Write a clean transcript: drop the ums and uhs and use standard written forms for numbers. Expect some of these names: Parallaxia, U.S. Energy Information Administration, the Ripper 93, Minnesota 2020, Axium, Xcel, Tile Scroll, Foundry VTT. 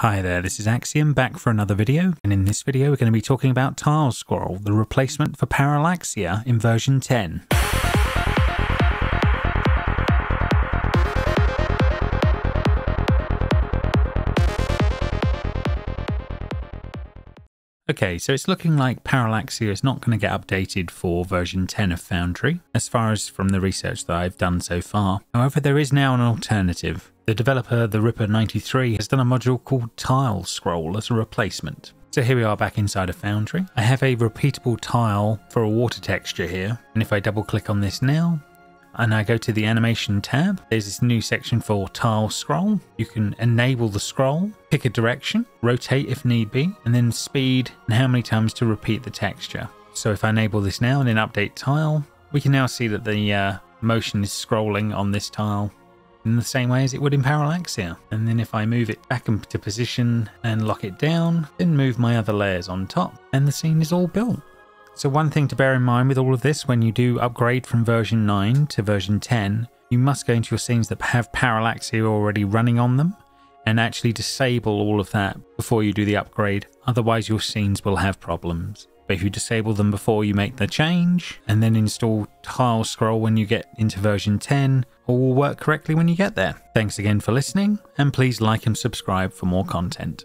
Hi there, this is Axium, back for another video, and in this video we're going to be talking about Tile Scroll, the replacement for Parallaxia in version 10. Okay, so it's looking like Parallaxia is not going to get updated for version 10 of Foundry, as far as from the research that I've done so far. However, there is now an alternative. The developer, the Ripper 93, has done a module called Tile Scroll as a replacement. So here we are back inside of Foundry. I have a repeatable tile for a water texture here, and if I double click on this now, and I go to the animation tab, there's this new section for Tile Scroll. You can enable the scroll, pick a direction, rotate if need be, and then speed and how many times to repeat the texture. So if I enable this now and then update tile, we can now see that the motion is scrolling on this tile in the same way as it would in Parallaxia. And then if I move it back into position and lock it down, then move my other layers on top, and the scene is all built. So one thing to bear in mind with all of this, when you do upgrade from version 9 to version 10, you must go into your scenes that have Parallaxia already running on them and actually disable all of that before you do the upgrade, otherwise your scenes will have problems. But if you disable them before you make the change and then install Tile Scroll when you get into version 10, all will work correctly when you get there. Thanks again for listening, and please like and subscribe for more content.